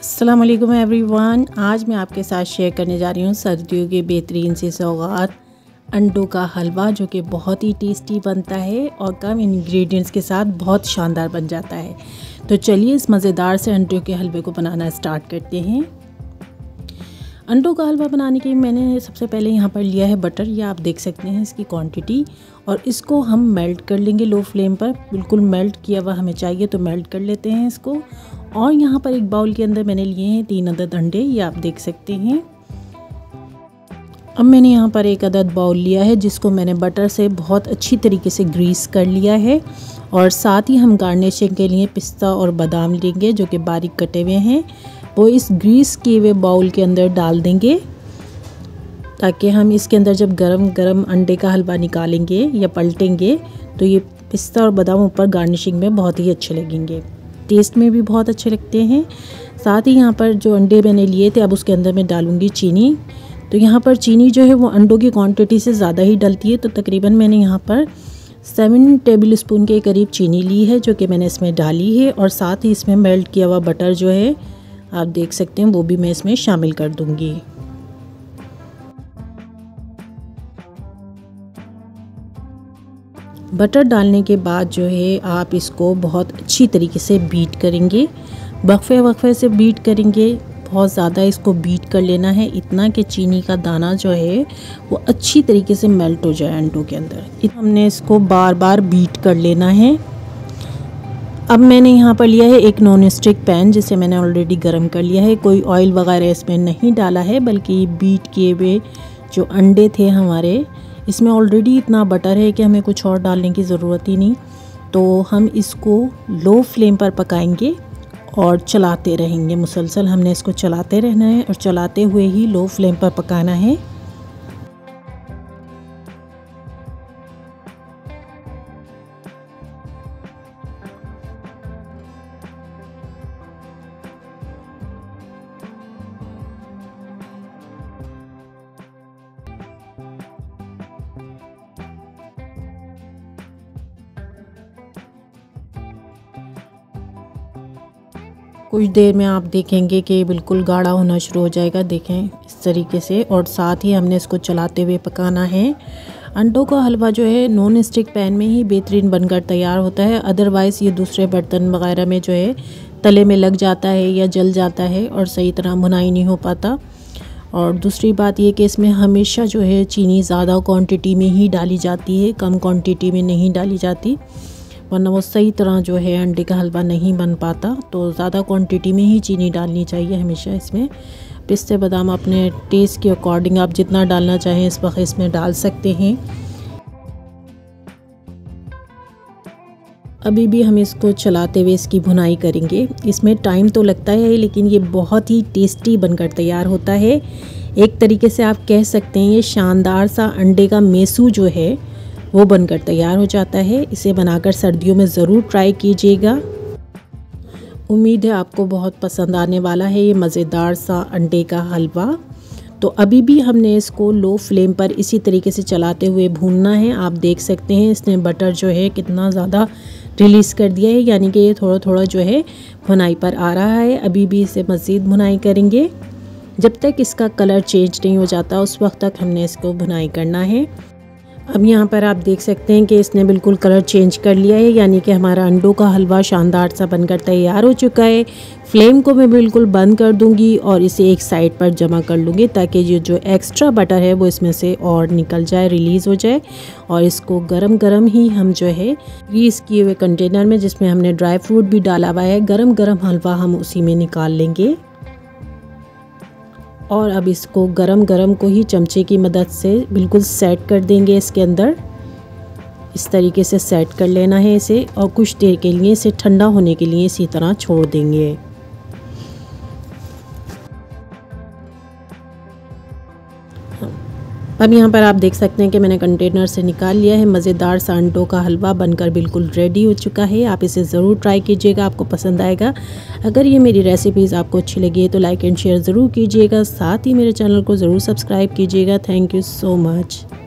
अस्सलामुअलैकुम एवरीवन। आज मैं आपके साथ शेयर करने जा रही हूँ सर्दियों के बेहतरीन से सौगात अंडों का हलवा, जो कि बहुत ही टेस्टी बनता है और कम इंग्रेडिएंट्स के साथ बहुत शानदार बन जाता है। तो चलिए इस मज़ेदार से अंडों के हलवे को बनाना स्टार्ट करते हैं। अंडों का हलवा बनाने के लिए मैंने सबसे पहले यहाँ पर लिया है बटर, या आप देख सकते हैं इसकी क्वांटिटी, और इसको हम मेल्ट कर लेंगे लो फ्लेम पर। बिल्कुल मेल्ट किया हुआ हमें चाहिए, तो मेल्ट कर लेते हैं इसको। और यहाँ पर एक बाउल के अंदर मैंने लिए हैं 3 अदद अंडे, ये आप देख सकते हैं। अब मैंने यहाँ पर 1 अदद बाउल लिया है, जिसको मैंने बटर से बहुत अच्छी तरीके से ग्रीस कर लिया है। और साथ ही हम गार्निशिंग के लिए पिस्ता और बादाम लेंगे, जो कि बारीक कटे हुए हैं, वो इस ग्रीस किए हुए बाउल के अंदर डाल देंगे, ताकि हम इसके अंदर जब गरम गरम अंडे का हलवा निकालेंगे या पलटेंगे तो ये पिस्ता और बादाम ऊपर गार्निशिंग में बहुत ही अच्छे लगेंगे, टेस्ट में भी बहुत अच्छे लगते हैं। साथ ही यहाँ पर जो अंडे मैंने लिए थे, अब उसके अंदर मैं डालूँगी चीनी। तो यहाँ पर चीनी जो है वो अंडों की क्वांटिटी से ज़्यादा ही डलती है, तो तकरीबन मैंने यहाँ पर 7 टेबल स्पून के करीब चीनी ली है, जो कि मैंने इसमें डाली है। और साथ ही इसमें मेल्ट किया हुआ बटर जो है आप देख सकते हैं, वो भी मैं इसमें शामिल कर दूंगी। बटर डालने के बाद जो है आप इसको बहुत अच्छी तरीके से बीट करेंगे, वक्फे वक्फे से बीट करेंगे, बहुत ज़्यादा इसको बीट कर लेना है, इतना कि चीनी का दाना जो है वो अच्छी तरीके से मेल्ट हो जाए अंडों के अंदर। हमने इसको बार बार बीट कर लेना है। अब मैंने यहाँ पर लिया है एक नॉन स्टिक पैन, जिसे मैंने ऑलरेडी गर्म कर लिया है, कोई ऑयल वगैरह इसमें नहीं डाला है, बल्कि बीट किए हुए जो अंडे थे हमारे, इसमें ऑलरेडी इतना बटर है कि हमें कुछ और डालने की ज़रूरत ही नहीं। तो हम इसको लो फ्लेम पर पकाएंगे और चलाते रहेंगे, मुसलसल हमने इसको चलाते रहना है, और चलाते हुए ही लो फ्लेम पर पकाना है। कुछ देर में आप देखेंगे कि बिल्कुल गाढ़ा होना शुरू हो जाएगा, देखें इस तरीके से। और साथ ही हमने इसको चलाते हुए पकाना है। अंडों का हलवा जो है नॉन स्टिक पैन में ही बेहतरीन बनकर तैयार होता है, अदरवाइज़ ये दूसरे बर्तन वगैरह में जो है तले में लग जाता है या जल जाता है और सही तरह भुनाई नहीं हो पाता। और दूसरी बात ये कि इसमें हमेशा जो है चीनी ज़्यादा क्वान्टिटी में ही डाली जाती है, कम क्वान्टिटी में नहीं डाली जाती, वरना वो सही तरह जो है अंडे का हलवा नहीं बन पाता। तो ज़्यादा क्वांटिटी में ही चीनी डालनी चाहिए हमेशा इसमें। पिस्ते बादाम अपने टेस्ट के अकॉर्डिंग आप जितना डालना चाहें इस वक्त इसमें डाल सकते हैं। अभी भी हम इसको चलाते हुए इसकी भुनाई करेंगे, इसमें टाइम तो लगता है, लेकिन ये बहुत ही टेस्टी बनकर तैयार होता है। एक तरीके से आप कह सकते हैं ये शानदार सा अंडे का मेसू जो है वो बनकर तैयार हो जाता है। इसे बनाकर सर्दियों में ज़रूर ट्राई कीजिएगा। उम्मीद है आपको बहुत पसंद आने वाला है ये मज़ेदार सा अंडे का हलवा। तो अभी भी हमने इसको लो फ्लेम पर इसी तरीके से चलाते हुए भूनना है। आप देख सकते हैं इसने बटर जो है कितना ज़्यादा रिलीज़ कर दिया है, यानी कि ये थोड़ा थोड़ा जो है भुनाई पर आ रहा है। अभी भी इसे मज़ीद भुनाई करेंगे, जब तक इसका कलर चेंज नहीं हो जाता उस वक्त तक हमने इसको भुनाई करना है। अब यहाँ पर आप देख सकते हैं कि इसने बिल्कुल कलर चेंज कर लिया है, यानी कि हमारा अंडों का हलवा शानदार सा बनकर तैयार हो चुका है। फ्लेम को मैं बिल्कुल बंद कर दूंगी और इसे एक साइड पर जमा कर लूँगी, ताकि ये जो एक्स्ट्रा बटर है वो इसमें से और निकल जाए, रिलीज़ हो जाए। और इसको गरम गरम ही हम जो है ग्रीस किए हुए कंटेनर में, जिसमें हमने ड्राई फ्रूट भी डाला हुआ है, गरम गरम हलवा हम उसी में निकाल लेंगे। और अब इसको गरम गरम को ही चमचे की मदद से बिल्कुल सेट कर देंगे इसके अंदर, इस तरीके से सेट कर लेना है इसे। और कुछ देर के लिए इसे ठंडा होने के लिए इसी तरह छोड़ देंगे। अब यहाँ पर आप देख सकते हैं कि मैंने कंटेनर से निकाल लिया है। मज़ेदार सा अंडों का हलवा बनकर बिल्कुल रेडी हो चुका है। आप इसे ज़रूर ट्राई कीजिएगा, आपको पसंद आएगा। अगर ये मेरी रेसिपीज़ आपको अच्छी लगी है तो लाइक एंड शेयर ज़रूर कीजिएगा, साथ ही मेरे चैनल को ज़रूर सब्सक्राइब कीजिएगा। Thank you so much.